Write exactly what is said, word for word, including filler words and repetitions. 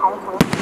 count on.